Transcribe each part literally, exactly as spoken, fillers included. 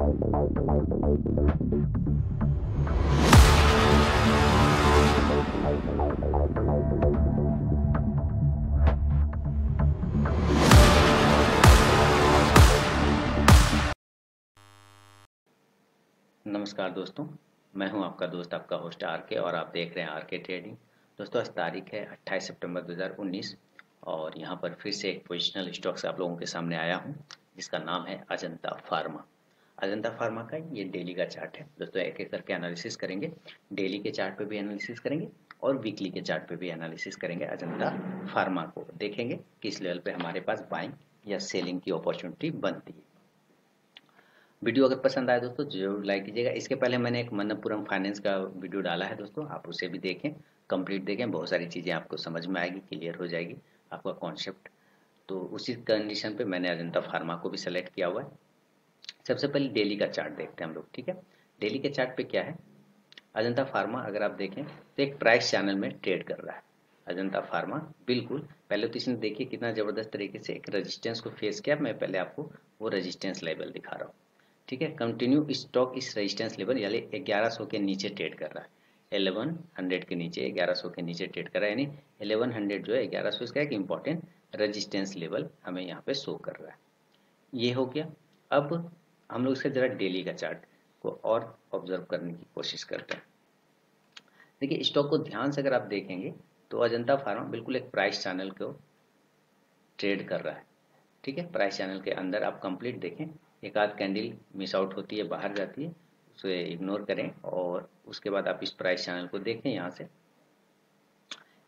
नमस्कार दोस्तों, मैं हूं आपका दोस्त, आपका होस्ट आर के और आप देख रहे हैं आर के ट्रेडिंग। दोस्तों आज तारीख है अट्ठाईस सितंबर दो हज़ार उन्नीस और यहां पर फिर से एक पोजिशनल स्टॉक्स आप लोगों के सामने आया हूं जिसका नाम है अजंता फार्मा। अजंता फार्मा का ये डेली का चार्ट है दोस्तों, एक एक करके एनालिसिस करेंगे। डेली के चार्ट पे भी एनालिसिस करेंगे और वीकली के चार्ट पे भी एनालिसिस करेंगे। अजंता फार्मा को देखेंगे किस लेवल पे हमारे पास बाइंग या सेलिंग की अपॉर्चुनिटी बनती है। वीडियो अगर पसंद आए दोस्तों जरूर लाइक कीजिएगा। इसके पहले मैंने एक मनपुरम फाइनेंस का वीडियो डाला है दोस्तों, आप उसे भी देखें, कंप्लीट देखें, बहुत सारी चीज़ें आपको समझ में आएगी, क्लियर हो जाएगी आपका कॉन्सेप्ट। तो उसी कंडीशन पे मैंने अजंता फार्मा को भी सेलेक्ट किया हुआ है। सबसे पहले डेली का चार्ट देखते हैं हम लोग, ठीक है। डेली के चार्ट पे क्या है, अजंता फार्मा अगर आप देखें तो एक प्राइस चैनल में ट्रेड कर रहा है अजंता फार्मा। बिल्कुल पहले तो इसने देखिए कितना ज़बरदस्त तरीके से एक रजिस्टेंस को फेस किया। मैं पहले आपको वो रजिस्टेंस लेवल दिखा रहा हूँ, ठीक है। कंटिन्यू स्टॉक इस रजिस्टेंस लेवल यानी ग्यारह सौ के नीचे ट्रेड कर रहा है, एलेवन हंड्रेड के नीचे, ग्यारह सौ के नीचे ट्रेड कर रहा है। यानी एलेवन हंड्रेड जो है ग्यारह सौ इसका एक इम्पॉर्टेंट रेजिस्टेंस लेवल हमें यहाँ पे शो कर रहा है। ये हो गया। अब हम लोग इसका जरा डेली का चार्ट को और ऑब्जर्व करने की कोशिश करते हैं। देखिए स्टॉक को ध्यान से अगर आप देखेंगे तो अजंता फार्मा बिल्कुल एक प्राइस चैनल को ट्रेड कर रहा है, ठीक है। प्राइस चैनल के अंदर आप कंप्लीट देखें, एक आध कैंडल मिस आउट होती है, बाहर जाती है, उसे इग्नोर करें और उसके बाद आप इस प्राइस चैनल को देखें यहाँ से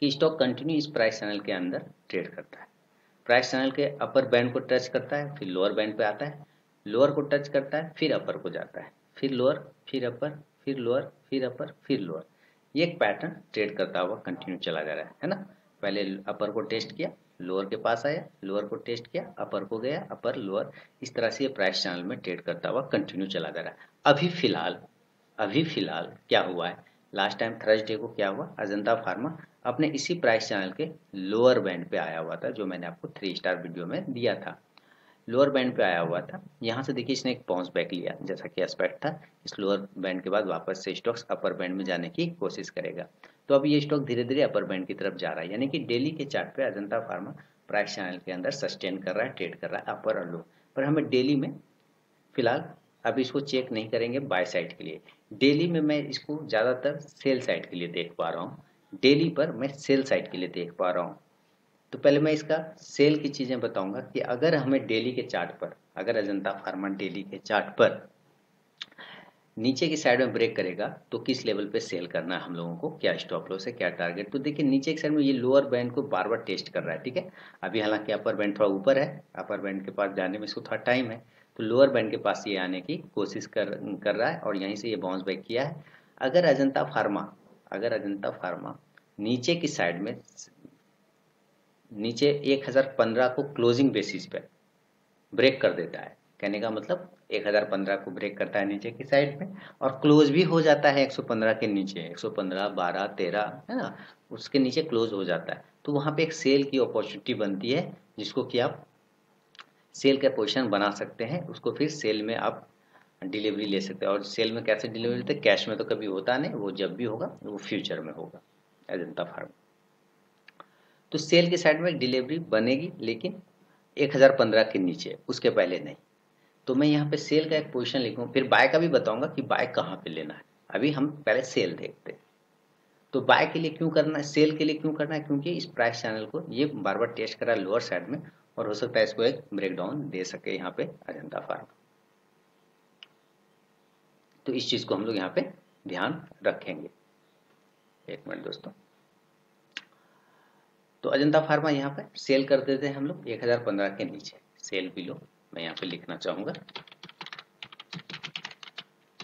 कि स्टॉक कंटिन्यू इस प्राइस चैनल के अंदर ट्रेड करता है। प्राइस चैनल के अपर बैंड को टच करता है, फिर लोअर बैंड पे आता है, लोअर को टच करता है, फिर अपर को जाता है, फिर लोअर, फिर अपर, फिर लोअर, फिर अपर, फिर लोअर। ये एक पैटर्न ट्रेड करता हुआ कंटिन्यू चला जा रहा है, है ना। पहले अपर को टेस्ट किया, लोअर के पास आया, लोअर को टेस्ट किया, अपर को गया, अपर लोअर, इस तरह से ये प्राइस चैनल में ट्रेड करता हुआ कंटिन्यू चला जा रहा है। अभी फिलहाल अभी फिलहाल क्या हुआ है, लास्ट टाइम थर्सडे को क्या हुआ, अजंता फार्मा अपने इसी प्राइस चैनल के लोअर बैंड पे आया हुआ था, जो मैंने आपको थ्री स्टार वीडियो में दिया था। लोअर बैंड पे आया हुआ था, यहाँ से देखिए इसने एक बाउंस बैक लिया, जैसा कि एस्पेक्ट था। इस लोअर बैंड के बाद वापस से स्टॉक्स अपर बैंड में जाने की कोशिश करेगा। तो अब ये स्टॉक धीरे धीरे अपर बैंड की तरफ जा रहा है, यानी कि डेली के चार्ट पे अजंता फार्मा प्राइस चैनल के अंदर सस्टेन कर रहा है, ट्रेड कर रहा है अपर और लोअर पर। हमें डेली में फिलहाल अब इसको चेक नहीं करेंगे बाय साइड के लिए। डेली में मैं इसको ज़्यादातर सेल साइड के लिए देख पा रहा हूँ, डेली पर मैं सेल साइड के लिए देख पा रहा हूँ। तो पहले मैं इसका सेल की चीज़ें बताऊंगा कि अगर हमें डेली के चार्ट पर, अगर अजंता फार्मा डेली के चार्ट पर नीचे की साइड में ब्रेक करेगा तो किस लेवल पे सेल करना है हम लोगों को, क्या स्टॉप लॉस है, क्या टारगेट। तो देखिए नीचे की साइड में ये लोअर बैंड को बार बार टेस्ट कर रहा है, ठीक है। अभी हालांकि अपर बैंड थोड़ा ऊपर है, अपर बैंड के पास जाने में इसको थोड़ा टाइम है, तो लोअर बैंड के पास ये आने की कोशिश कर कर रहा है और यहीं से ये बाउंस बैक किया है। अगर अजंता फार्मा अगर अजंता फार्मा नीचे की साइड में, नीचे एक हज़ार पंद्रह को क्लोजिंग बेसिस पे ब्रेक कर देता है, कहने का मतलब एक हज़ार पंद्रह को ब्रेक करता है नीचे की साइड में और क्लोज भी हो जाता है एक सौ पंद्रह के नीचे, एक सौ पंद्रह, बारह, तेरह, है ना, उसके नीचे क्लोज हो जाता है, तो वहाँ पे एक सेल की अपॉर्चुनिटी बनती है, जिसको कि आप सेल का पोजीशन बना सकते हैं। उसको फिर सेल में आप डिलीवरी ले सकते हैं। और सेल में कैसे डिलीवरी लेते हैं, कैश में तो कभी होता नहीं, वो जब भी होगा वो फ्यूचर में होगा अजंता फार्मा। तो सेल के साइड में डिलीवरी बनेगी लेकिन एक हज़ार पंद्रह के नीचे, उसके पहले नहीं। तो मैं यहाँ पे सेल का एक पोजीशन लिखूँ, फिर बाय का भी बताऊँगा कि बाय कहाँ पे लेना है। अभी हम पहले सेल देखते हैं। तो बाय के लिए क्यों करना है, सेल के लिए क्यों करना है, क्योंकि इस प्राइस चैनल को ये बार बार टेस्ट कर रहा है लोअर साइड में और हो सकता है इसको एक ब्रेकडाउन दे सके यहाँ पे अजंता फार्मा। तो इस चीज़ को हम लोग यहाँ पे ध्यान रखेंगे। एक मिनट दोस्तों, तो अजंता फार्मा यहाँ पे सेल कर देते हैं हम लोग एक हज़ार पंद्रह के नीचे, सेल बिलो, मैं यहाँ पे लिखना चाहूँगा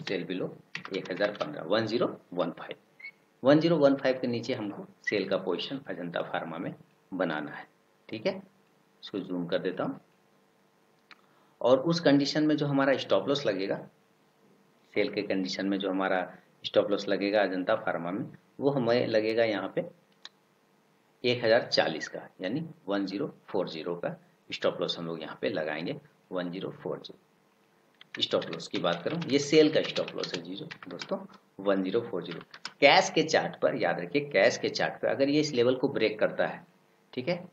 सेल बिलो एक हज़ार पंद्रह, दस पंद्रह के नीचे हमको सेल का पोजीशन अजंता फार्मा में बनाना है, ठीक है। इसको जूम कर देता हूँ और उस कंडीशन में जो हमारा स्टॉप लॉस लगेगा, सेल के कंडीशन में जो हमारा स्टॉप लॉस लगेगा अजंता फार्मा में, वो हमें लगेगा यहाँ पे एक हज़ार चालीस का, यानी एक हज़ार चालीस का स्टॉप लॉस हम लोग यहाँ पे लगाएंगे, एक हज़ार चालीस। स्टॉप लॉस की बात करूं, ये सेल का स्टॉप लॉस है जीरो दोस्तों one zero four zero. Cash के चार्ट पर याद रखिए, कैश के चार्ट पर अगर ये इस लेवल को ब्रेक करता है, ठीक है,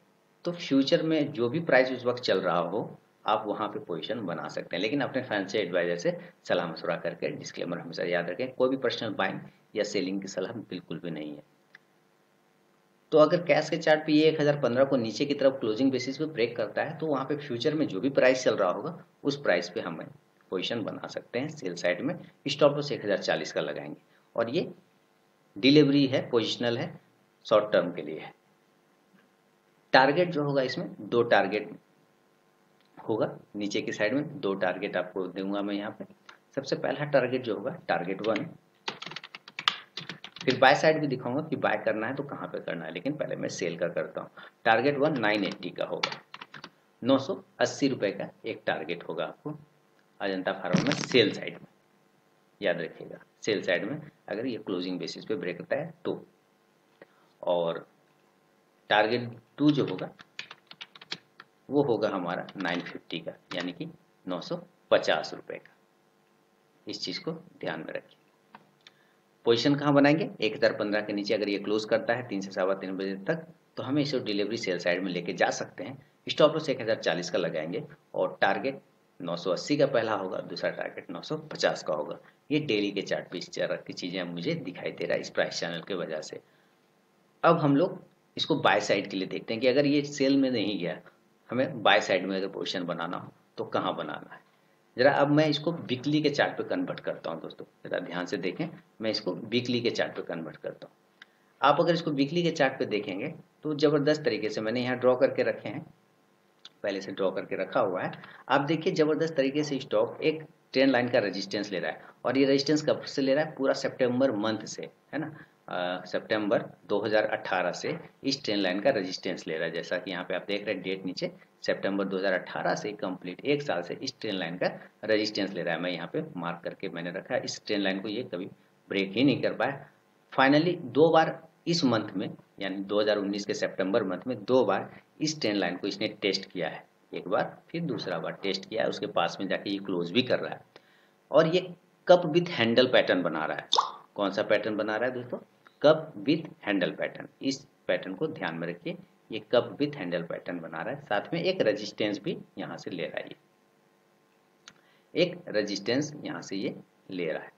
तो फ्यूचर में जो भी प्राइस उस वक्त चल रहा हो आप वहाँ पे पोजीशन बना सकते हैं, लेकिन अपने फाइनेंशियल एडवाइजर से सलाह मशुरा करके, डिस्क्लेमर हमेशा याद रखें, कोई भी पर्सनल बाइंग या सेलिंग की सलाह बिल्कुल भी नहीं है। तो अगर कैश के चार्ट पे ये एक हज़ार पंद्रह को नीचे की तरफ क्लोजिंग बेसिस पे ब्रेक करता है तो वहाँ पे फ्यूचर में जो भी प्राइस चल रहा होगा उस प्राइस पे हम पोजीशन बना सकते हैं। सेल साइड में स्टॉप लॉस एक हज़ार चालीस का लगाएंगे और ये डिलीवरी है, पोजिशनल है, शॉर्ट टर्म के लिए है। टारगेट जो होगा इसमें दो टारगेट होगा, नीचे की साइड में दो टारगेट आपको दूंगा मैं यहाँ पे। सबसे पहला टारगेट जो होगा टारगेट वन, फिर बाय साइड भी दिखाऊंगा कि बाय करना है तो कहाँ पे करना है, लेकिन पहले मैं सेल का करता हूँ। टारगेट वन नाइन एट्टी का होगा, नौ सौ अस्सी रुपये का एक टारगेट होगा आपको अजंता फार्मा में सेल साइड में, याद रखिएगा। सेल साइड में अगर ये क्लोजिंग बेसिस पे ब्रेक करता है तो, और टारगेट टू जो होगा वो होगा हमारा नाइन फिफ्टी का, यानी कि नौ सौ पचास रुपये का। इस चीज़ को ध्यान में रखिए। पोजीशन कहाँ बनाएंगे, एक हज़ार पंद्रह के नीचे अगर ये क्लोज करता है तीन से सवा तीन बजे तक तो हमें इसे डिलीवरी सेल साइड में लेके जा सकते हैं। स्टॉप लॉस एक हज़ार चालीस का लगाएंगे और टारगेट नौ सौ अस्सी का पहला होगा, दूसरा टारगेट नौ सौ पचास का होगा। ये डेली के चार्ट पे इस तरह की चीज़ें मुझे दिखाई दे रहा है इस प्राइस चैनल की वजह से। अब हम लोग इसको बाय साइड के लिए देखते हैं कि अगर ये सेल में नहीं गया, हमें बाय साइड में अगर पोजीशन बनाना हो तो कहाँ बनाना है। जरा अब मैं इसको वीकली के चार्ट पे कन्वर्ट करता हूँ दोस्तों, जरा ध्यान से देखें, मैं इसको वीकली के चार्ट पे कन्वर्ट करता हूँ। आप अगर इसको वीकली के चार्ट पे देखेंगे तो ज़बरदस्त तरीके से मैंने यहाँ ड्रॉ करके रखे हैं, पहले से ड्रॉ करके रखा हुआ है। आप देखिए ज़बरदस्त तरीके से स्टॉक एक ट्रेंड लाइन का रजिस्टेंस ले रहा है, और ये रजिस्टेंस कब से ले रहा है, पूरा सेप्टेम्बर मंथ से, है ना, सितंबर दो हज़ार अठारह से इस ट्रेंड लाइन का रेजिस्टेंस ले रहा है। जैसा कि यहाँ पे आप देख रहे हैं डेट नीचे, सितंबर दो हज़ार अठारह से कंप्लीट एक साल से इस ट्रेंड लाइन का रेजिस्टेंस ले रहा है। मैं यहाँ पे मार्क करके मैंने रखा है, इस ट्रेंड लाइन को ये कभी ब्रेक ही नहीं कर पाया। फाइनली दो बार इस मंथ में, यानी दो हज़ार उन्नीस के सितंबर मंथ में दो बार इस ट्रेंड लाइन को इसने टेस्ट किया है, एक बार फिर दूसरा बार टेस्ट किया है, उसके पास में जाके ये क्लोज भी कर रहा है। और ये कप विथ हैंडल पैटर्न बना रहा है। कौन सा पैटर्न बना रहा है दोस्तों, कप विथ हैंडल पैटर्न। इस पैटर्न को ध्यान में रखिए, ये कप विथ हैंडल पैटर्न बना रहा है, साथ में एक रेजिस्टेंस भी यहाँ से ले रहा है, ये एक रेजिस्टेंस यहाँ से ये ले रहा है।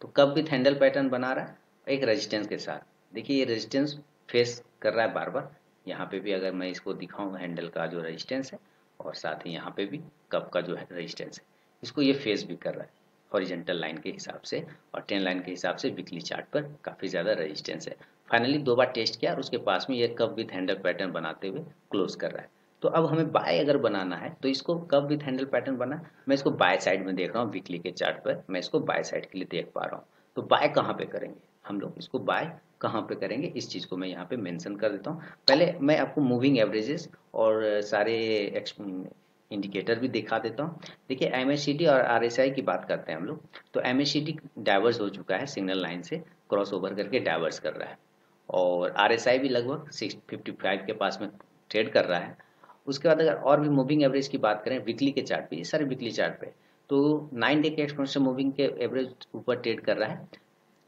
तो कप विथ हैंडल पैटर्न बना रहा है एक रेजिस्टेंस के साथ। देखिए ये रेजिस्टेंस फेस कर रहा है बार बार, यहाँ पे भी अगर मैं इसको दिखाऊंगा हैंडल का जो रेजिस्टेंस है, और साथ ही यहाँ पे भी कप का जो रेजिस्टेंस है, इसको ये फेस भी कर रहा है हॉरिजेंटल लाइन के हिसाब से, और ट्रेंड लाइन के हिसाब से वीकली चार्ट पर काफ़ी ज़्यादा रेजिस्टेंस है। फाइनली दो बार टेस्ट किया और उसके पास में ये कप विथ हैंडल पैटर्न बनाते हुए क्लोज कर रहा है। तो अब हमें बाय अगर बनाना है तो इसको कप विथ हैंडल पैटर्न बना, मैं इसको बाय साइड में देख रहा हूँ, वीकली के चार्ट पर मैं इसको बाय साइड के लिए देख पा रहा हूँ। तो बाय कहाँ पे करेंगे हम लोग, इसको बाय कहाँ पे करेंगे इस चीज़ को मैं यहाँ पे मेंशन कर देता हूँ। पहले मैं आपको मूविंग एवरेजेस और सारे इंडिकेटर भी दिखा देता हूँ। देखिए एम ए सी डी और आर एस आई की बात करते हैं हम लोग, तो M A C D diverse हो चुका है, सिग्नल लाइन से क्रॉस ओवर करके डाइवर्स कर रहा है, और आर एस आई भी लगभग सिक्स फिफ्टी फाइव के पास में ट्रेड कर रहा है। उसके बाद अगर और भी मूविंग एवरेज की बात करें वीकली के चार्ट पे, ये सारे वीकली चार्ट पे, तो नाइन डे के एक्सपोनेंशियल मूविंग के एवरेज ऊपर ट्रेड कर रहा है,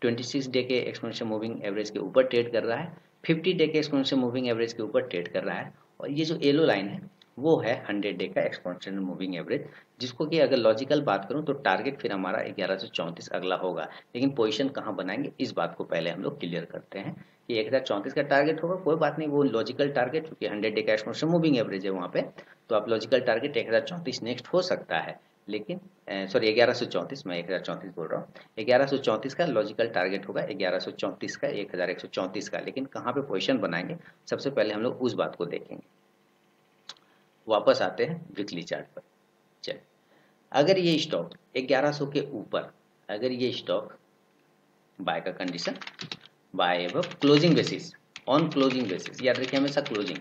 ट्वेंटी सिक्स डे के एक्सपोनेंशियल मूविंग एवरेज के ऊपर ट्रेड कर रहा है, फिफ्टी डे के एक्सपोनेंशियल मूविंग एवरेज के ऊपर ट्रेड कर रहा है, और ये जो येलो लाइन है वो है हंड्रेड डे का एक्सपोनेंशियल मूविंग एवरेज, जिसको कि अगर लॉजिकल बात करूं तो टारगेट फिर हमारा ग्यारह सौ चौंतीस अगला होगा। लेकिन पोजीशन कहां बनाएंगे इस बात को पहले हम लोग क्लियर करते हैं कि एक हज़ार चौंतीस का टारगेट होगा, कोई बात नहीं, वो लॉजिकल टारगेट, क्योंकि हंड्रेड डे का एक्सपोनेंशियल मूविंग एवरेज है वहाँ पे, तो आप लॉजिकल टारगेट एक हज़ार चौंतीस नेक्स्ट हो सकता है, लेकिन सॉरी ग्यारह सौ चौंतीस, मैं एक हज़ार चौंतीस बोल रहा हूँ, ग्यारह सौ चौंतीस का लॉजिकल टारगेट होगा, ग्यारह सौ चौंतीस का, एक हज़ार एक सौ चौंतीस का। लेकिन कहाँ पे पोजीशन बनाएंगे सबसे पहले हम लोग उस बात को देखेंगे। वापस आते हैं वीकली चार्ट पर। चलिए, अगर ये स्टॉक ग्यारह सौ के ऊपर, अगर ये स्टॉक बाय का condition, buy above closing basis, on closing basis, याद रखिए हमेशा क्लोजिंग,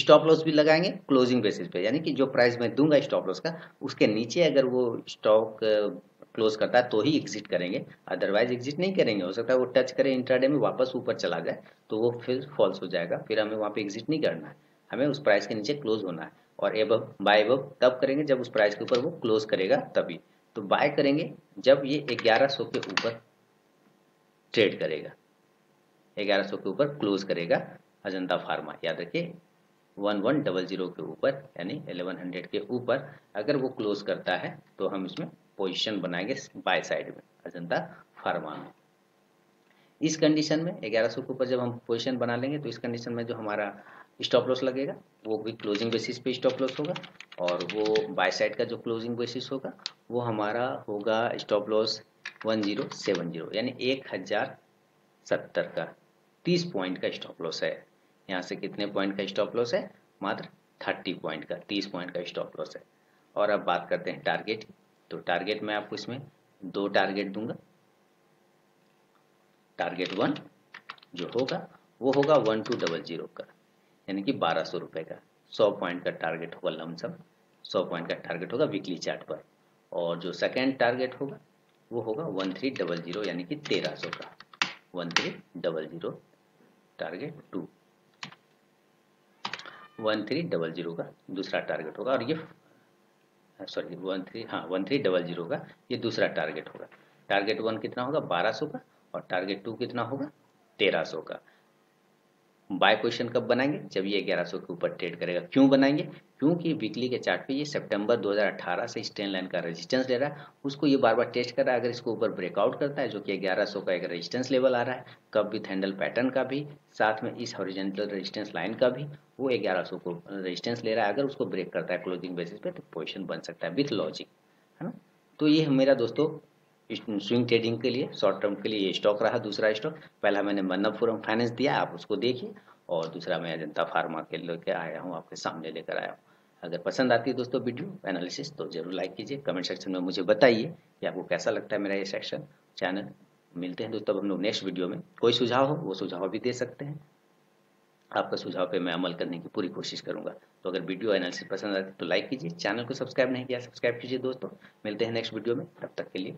स्टॉप लॉस भी लगाएंगे क्लोजिंग बेसिस पे, यानी कि जो प्राइस मैं दूंगा स्टॉप लॉस का उसके नीचे अगर वो स्टॉक क्लोज करता है तो ही एग्जिट करेंगे, अदरवाइज एग्जिट नहीं करेंगे। हो सकता है वो टच करे इंट्राडे में, वापस ऊपर चला जाए तो वो फिर फॉल्स हो जाएगा, फिर हमें वहाँ पे एग्जिट नहीं करना है, हमें उस प्राइस के नीचे क्लोज होना है। और एबव बाय एबव तब करेंगे जब उस प्राइस के ऊपर वो क्लोज करेगा तभी, तो बाय करेंगे जब ये ग्यारह सौ के ऊपर ट्रेड करेगा, ग्यारह सौ के ऊपर क्लोज करेगा अजंता फार्मा। याद रखिए ग्यारह सौ के ऊपर यानी ग्यारह सौ के ऊपर अगर वो क्लोज करता है तो हम इसमें पोजीशन बनाएंगे बाय साइड में अजंता फार्मा में। इस कंडीशन में ग्यारह सौ के ऊपर जब हम पोजीशन बना लेंगे तो इस कंडीशन में जो हमारा स्टॉप लॉस लगेगा वो भी क्लोजिंग बेसिस पे स्टॉप लॉस होगा, और वो बाय साइड का जो क्लोजिंग बेसिस होगा वो हमारा होगा stop loss one zero seven zero यानी एक हज़ार सत्तर का तीस पॉइंट का स्टॉप लॉस है। यहाँ से कितने पॉइंट का स्टॉप लॉस है? मात्र तीस पॉइंट का, तीस पॉइंट का स्टॉप लॉस है। और अब बात करते हैं टारगेट। तो टारगेट मैं आपको इसमें दो टारगेट दूंगा। टारगेट वन जो होगा वो होगा वन टू डबल जीरो का यानी कि बारह सौ रुपये का, सौ पॉइंट का टारगेट होगा, लमसम सौ पॉइंट का टारगेट होगा वीकली चार्ट पर। और जो सेकेंड टारगेट होगा वो होगा वन थ्री डबल जीरो यानी कि तेरह सौ का, one three double zero target two, one three double zero का दूसरा टारगेट होगा। और ये सॉरी वन थ्री हाँ वन थ्री डबल जीरो का ये दूसरा टारगेट होगा। टारगेट वन कितना होगा? बारह सौ का। और टारगेट टू कितना होगा? तेरह सौ का। बाय पोजीशन कब बनाएंगे? जब ये ग्यारह सौ के ऊपर ट्रेड करेगा। क्यों बनाएंगे? क्योंकि वीकली के चार्ट पे ये सितंबर दो हज़ार अठारह से स्ट्रेन लाइन का रेजिस्टेंस ले रहा है, उसको ये बार बार टेस्ट कर रहा है। अगर इसको ऊपर ब्रेकआउट करता है जो कि ग्यारह सौ का एक रेजिस्टेंस लेवल आ रहा है, कब विथ हैंडल पैटर्न का भी, साथ में इस हॉरिजॉन्टल रेजिस्टेंस लाइन का भी, वो ग्यारह सौ को रेजिस्टेंस ले रहा है। अगर उसको ब्रेक करता है क्लोजिंग बेसिस पे तो पोजीशन बन सकता है विथ लॉजिक, है ना। तो ये मेरा दोस्तों स्विंग ट्रेडिंग के लिए, शॉर्ट टर्म के लिए ये स्टॉक रहा। दूसरा स्टॉक पहला मैंने मनपुरम फाइनेंस दिया, आप उसको देखिए, और दूसरा मैं अजंता फार्मा के लेकर आया हूँ, आपके सामने लेकर आया हूँ। अगर पसंद आती है दोस्तों वीडियो एनालिसिस तो जरूर लाइक कीजिए, कमेंट सेक्शन में मुझे बताइए कि आपको कैसा लगता है मेरा ये सेक्शन चैनल। मिलते हैं दोस्तों हम लोग नेक्स्ट वीडियो में। कोई सुझाव हो वो सुझाव भी दे सकते हैं, आपका सुझाव पे मैं अमल करने की पूरी कोशिश करूंगा। तो अगर वीडियो एनालिसिस पसंद आती है तो लाइक कीजिए, चैनल को सब्सक्राइब नहीं किया सब्सक्राइब कीजिए दोस्तों। मिलते हैं नेक्स्ट वीडियो में, तब तक के लिए।